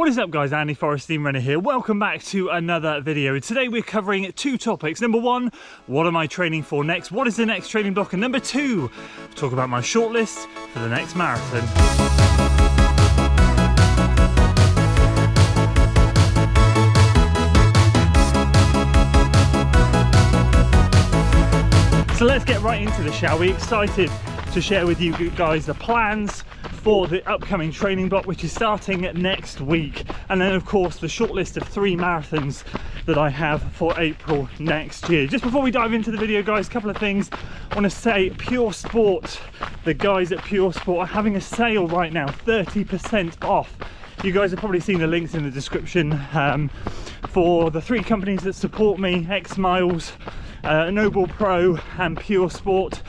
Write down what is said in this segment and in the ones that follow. What is up guys, Andy Forrest Dean Renner here. Welcome back to another video. Today we're covering two topics. Number one, what am I training for next? What is the next training block? And number two, talk about my shortlist for the next marathon. So let's get right into this, shall we? Excited to share with you guys the plans for the upcoming training block, which is starting next week. And then of course, the shortlist of three marathons that I have for April next year. Just before we dive into the video guys, a couple of things I want to say. Pure Sport, the guys at Pure Sport are having a sale right now, 30% off. You guys have probably seen the links in the description for the three companies that support me, X-Miles, Noble Pro and Pure Sport.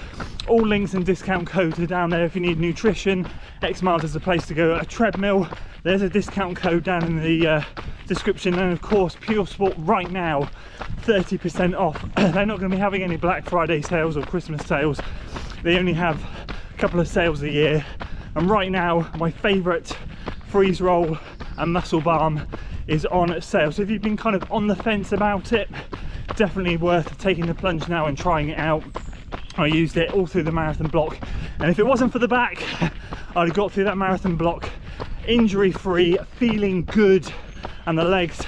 All links and discount codes are down there if you need nutrition. X-Miles is the place to go. At a treadmill, there's a discount code down in the description. And of course Pure Sport right now 30% off. They're not going to be having any Black Friday sales or Christmas sales. They only have a couple of sales a year, and right now my favorite freeze roll and muscle balm is on sale. So if you've been kind of on the fence about it, definitely worth taking the plunge now and trying it out. I used it all through the marathon block, and if it wasn't for the back, I'd have got through that marathon block injury free, feeling good, and the legs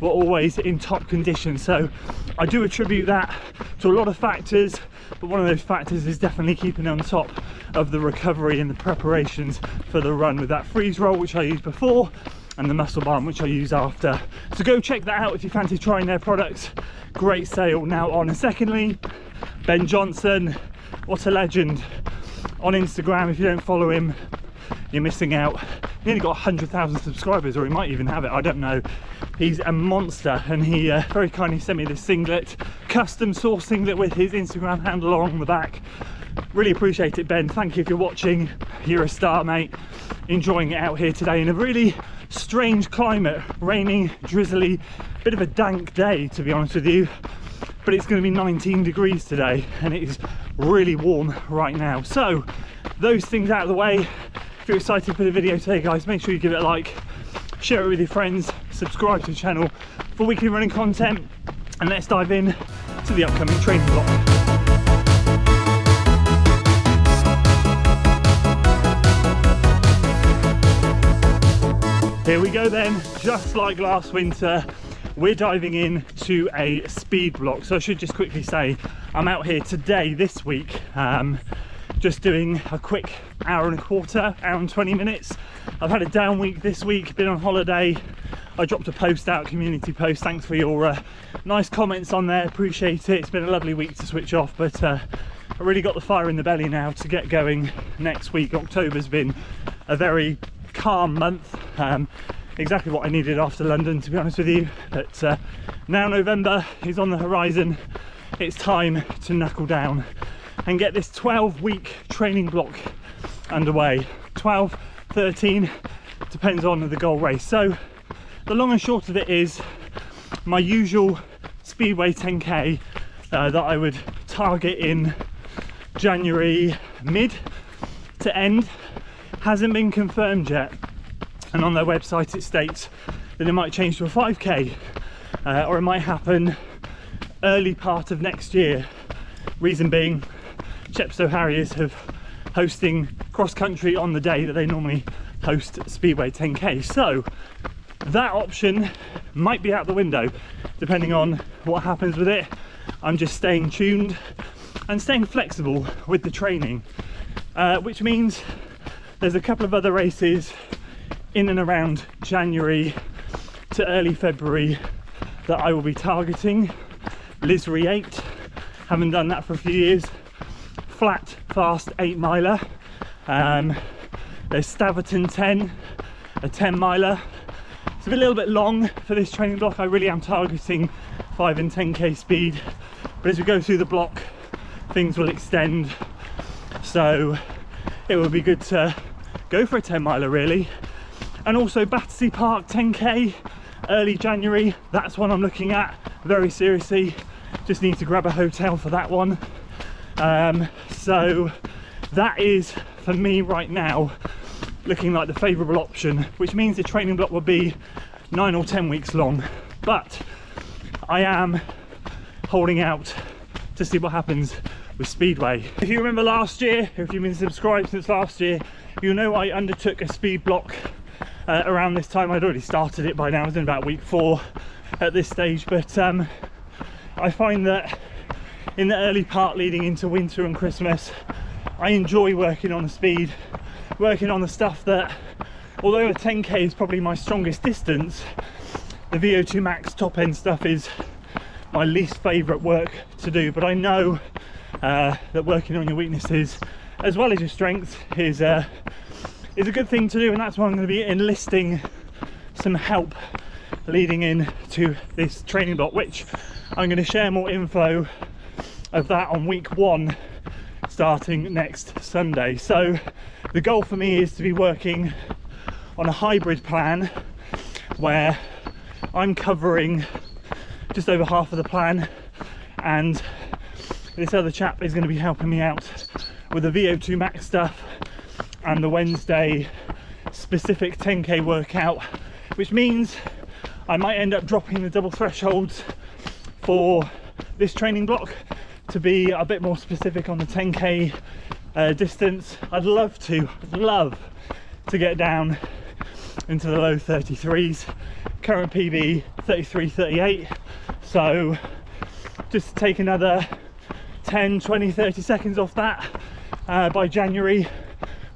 were always in top condition. So I do attribute that to a lot of factors, but one of those factors is definitely keeping on top of the recovery and the preparations for the run with that freeze roll, which I used before, and the muscle balm, which I use after. So go check that out if you fancy trying their products. Great sale now on. And secondly, Ben Johnson, what a legend. On Instagram, if you don't follow him, you're missing out. He only got 100,000 subscribers, or he might even have it, I don't know. He's a monster, and he very kindly sent me this singlet, custom sourced singlet with his Instagram handle on the back. Really appreciate it, Ben. Thank you if you're watching. You're a star, mate. Enjoying it out here today in a really strange climate, raining, drizzly, bit of a dank day to be honest with you, but it's going to be 19 degrees today and it is really warm right now. So those things out of the way. If you're excited for the video today guys, make sure you give it a like, share it with your friends, subscribe to the channel for weekly running content, and let's dive in to the upcoming training block. Here we go then, just like last winter, we're diving in to a speed block. So I should just quickly say, I'm out here today, this week, just doing a quick hour and a quarter, hour and 20 minutes. I've had a down week this week, been on holiday. I dropped a post out, community post. Thanks for your nice comments on there, appreciate it. It's been a lovely week to switch off, but I really got the fire in the belly now to get going next week. October's been a very calm month, exactly what I needed after London to be honest with you, but now November is on the horizon. It's time to knuckle down and get this 12-week training block underway. 12, 13, depends on the goal race. So the long and short of it is my usual Speedway 10k that I would target in January mid to end hasn't been confirmed yet, and on their website it states that it might change to a 5k or it might happen early part of next year. Reason being, Chepstow Harriers have hosting cross country on the day that they normally host Speedway 10k, so that option might be out the window depending on what happens with it. I'm just staying tuned and staying flexible with the training, which means there's a couple of other races in and around January to early February that I will be targeting. Lizerie 8, haven't done that for a few years. Flat, fast 8-miler. There's Staverton 10, a 10-miler. It's a little bit long for this training block. I really am targeting 5 and 10k speed. But as we go through the block, things will extend. So it would be good to go for a 10-miler really. And also Battersea Park 10k, early January. That's one I'm looking at very seriously. Just need to grab a hotel for that one. So that is for me right now looking like the favourable option, which means the training block will be 9 or 10 weeks long. But I am holding out to see what happens with Speedway. If you remember last year, if you've been subscribed since last year, you know I undertook a speed block around this time. I'd already started it by now, I was in about week 4 at this stage, but I find that in the early part leading into winter and Christmas, I enjoy working on the speed, working on the stuff that, although a 10k is probably my strongest distance, the VO2 max top end stuff is my least favourite work to do. But I know that working on your weaknesses as well as your strengths is a good thing to do, and that's why I'm going to be enlisting some help leading in to this training block, which I'm going to share more info of that on week 1 starting next Sunday. So the goal for me is to be working on a hybrid plan where I'm covering just over half of the plan and this other chap is going to be helping me out with the VO2 max stuff and the Wednesday specific 10k workout, which means I might end up dropping the double thresholds for this training block to be a bit more specific on the 10k distance. I'd love to get down into the low 33s, current PB 33.38, so just to take another 10, 20, 30 seconds off that by January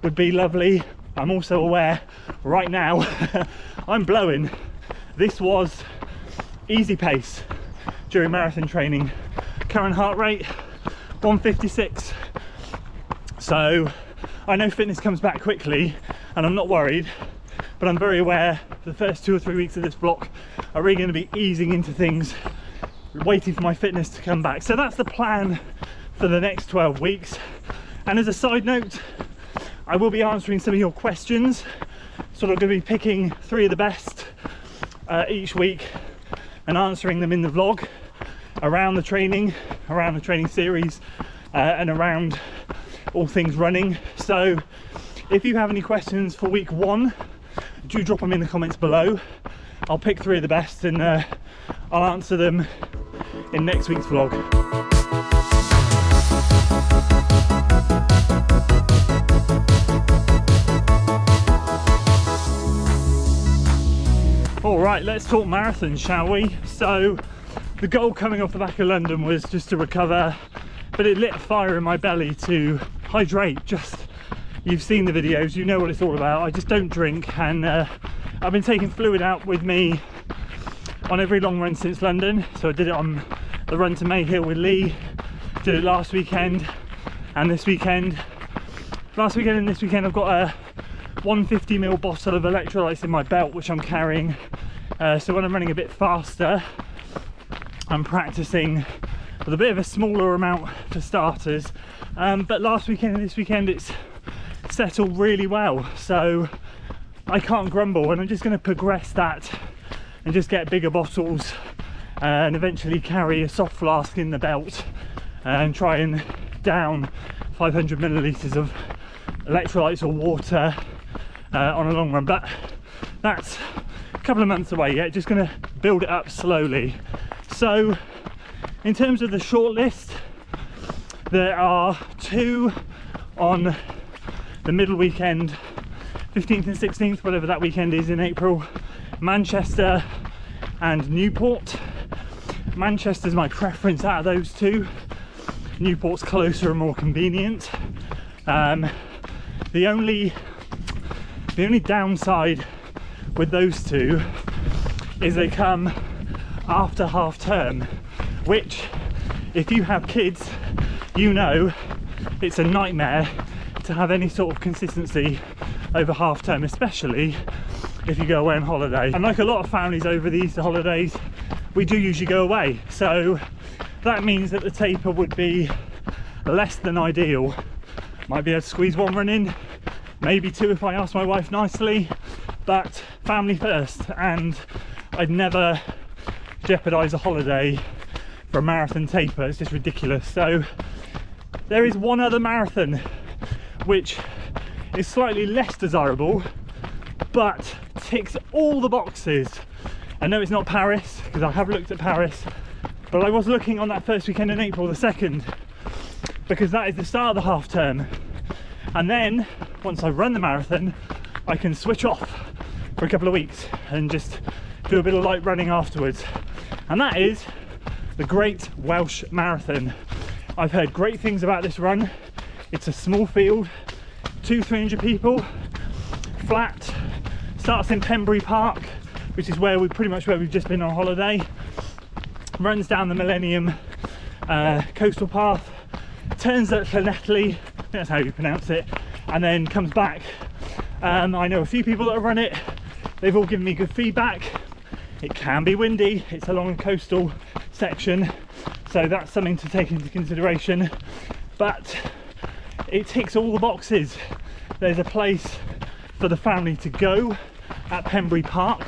would be lovely. I'm also aware right now I'm blowing. This was easy pace during marathon training. Current heart rate 156, so I know fitness comes back quickly and I'm not worried, but I'm very aware the first 2 or 3 weeks of this block are really going to be easing into things, waiting for my fitness to come back. So that's the plan for the next 12 weeks. And as a side note, I will be answering some of your questions, so I'm going to be picking 3 of the best each week and answering them in the vlog around the training series, and around all things running. So if you have any questions for week 1, do drop them in the comments below. I'll pick 3 of the best and I'll answer them in next week's vlog. All right, let's talk marathon, shall we? So the goal coming off the back of London was just to recover, but it lit a fire in my belly to hydrate. Just, you've seen the videos, you know what it's all about. I just don't drink, and I've been taking fluid out with me on every long run since London. So I did it on the run to May Hill with Lee, did it last weekend and this weekend. Last weekend and this weekend I've got a 150ml bottle of electrolytes in my belt, which I'm carrying, so when I'm running a bit faster, I'm practicing with a bit of a smaller amount for starters. But last weekend and this weekend it's settled really well, so I can't grumble, and I'm just going to progress that and just get bigger bottles and eventually carry a soft flask in the belt and try and down 500 millilitres of electrolytes or water on a long run. But that's a couple of months away yet, just going to build it up slowly. So in terms of the short list, there are 2 on the middle weekend, 15th and 16th, whatever that weekend is in April, Manchester and Newport. Manchester's my preference out of those 2. Newport's closer and more convenient. The only downside with those 2 is they come after half term, which if you have kids, you know it's a nightmare to have any sort of consistency over half term, especially if you go away on holiday. And like a lot of families over the Easter holidays, we do usually go away, so that means that the taper would be less than ideal. Might be able to squeeze 1 run in, maybe 2 if I ask my wife nicely, but family first, and I'd never jeopardise a holiday for a marathon taper. It's just ridiculous. So there is one other marathon which is slightly less desirable, but ticks all the boxes. I know it's not Paris, because I have looked at Paris, but I was looking on that first weekend in April, the 2nd, because that is the start of the half term. And then, once I've run the marathon, I can switch off for a couple of weeks and just do a bit of light running afterwards. And that is the Great Welsh Marathon. I've heard great things about this run. It's a small field, 200-300 people, flat, starts in Pembrey Park, which is where we we've just been on holiday, runs down the Millennium Coastal Path, turns at Llanelli, that's how you pronounce it, and then comes back. I know a few people that have run it, they've all given me good feedback. It can be windy, it's along a coastal section, so that's something to take into consideration, but it ticks all the boxes. There's a place for the family to go at Pembrey Park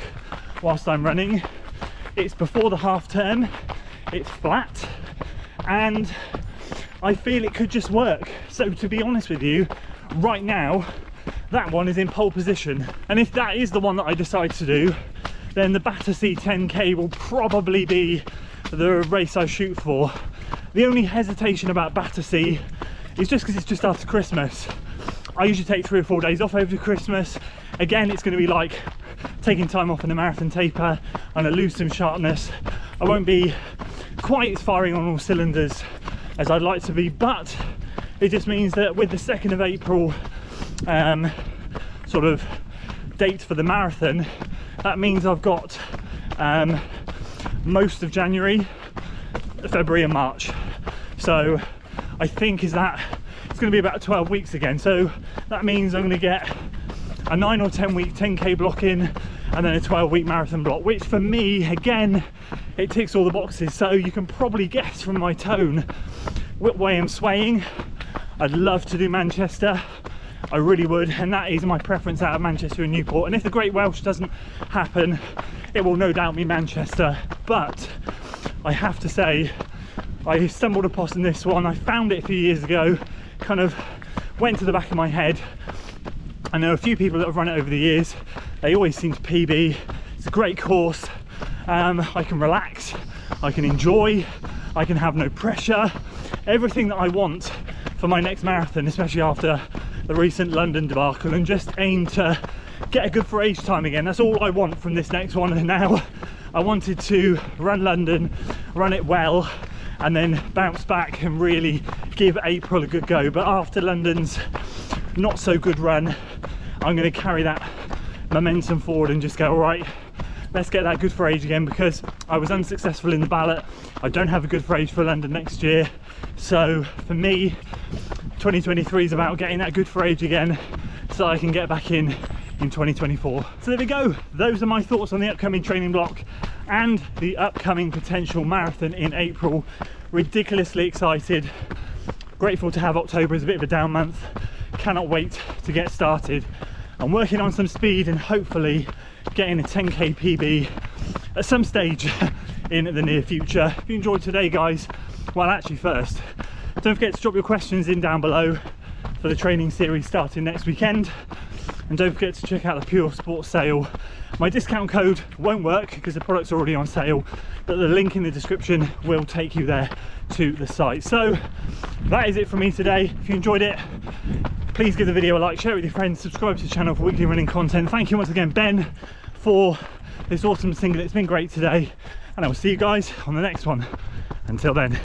whilst I'm running. It's before the half term, it's flat, and I feel it could just work. So to be honest with you, right now, that one is in pole position. And if that is the one that I decide to do, then the Battersea 10k will probably be the race I shoot for. The only hesitation about Battersea is just because it's just after Christmas. I usually take 3 or 4 days off over Christmas. Again, it's going to be like taking time off in a marathon taper, and I lose some sharpness. I won't be quite as firing on all cylinders as I'd like to be, but it just means that with the 2nd of April sort of date for the marathon, that means I've got most of January, February and March. So I think it's going to be about 12 weeks again. So that means I'm going to get a 9 or 10 week 10k block in, and then a 12 week marathon block, which for me, again, it ticks all the boxes. So you can probably guess from my tone what way I'm swaying. I'd love to do Manchester, I really would, and that is my preference out of Manchester and Newport. And if the Great Welsh doesn't happen, it will no doubt be Manchester. But I have to say, I stumbled upon this one. I found it a few years ago, kind of went to the back of my head. I know a few people that have run it over the years. They always seem to PB. It's a great course. I can relax, I can enjoy, I can have no pressure. Everything that I want for my next marathon, especially after the recent London debacle, and just aim to get a good for age time again. That's all I want from this next one. And now I wanted to run London, run it well, and then bounce back and really give April a good go. But after London's not so good run, I'm going to carry that momentum forward and just go, all right, let's get that good for age again, because I was unsuccessful in the ballot. I don't have a good for age for London next year. So for me, 2023 is about getting that good for age again, so I can get back in 2024. So there we go. Those are my thoughts on the upcoming training block and the upcoming potential marathon in April. Ridiculously excited. Grateful to have October as a bit of a down month. Cannot wait to get started. I'm working on some speed and hopefully getting a 10k PB at some stage in the near future. If you enjoyed today, guys, well, actually first, don't forget to drop your questions in down below for the training series starting next weekend. And don't forget to check out the Pure Sport sale. My discount code won't work because the product's already on sale, but the link in the description will take you there to the site. So that is it from me today. If you enjoyed it, please give the video a like, share it with your friends, subscribe to the channel for weekly running content. Thank you once again, Ben, for this awesome single. It's been great today, and I will see you guys on the next one. Until then.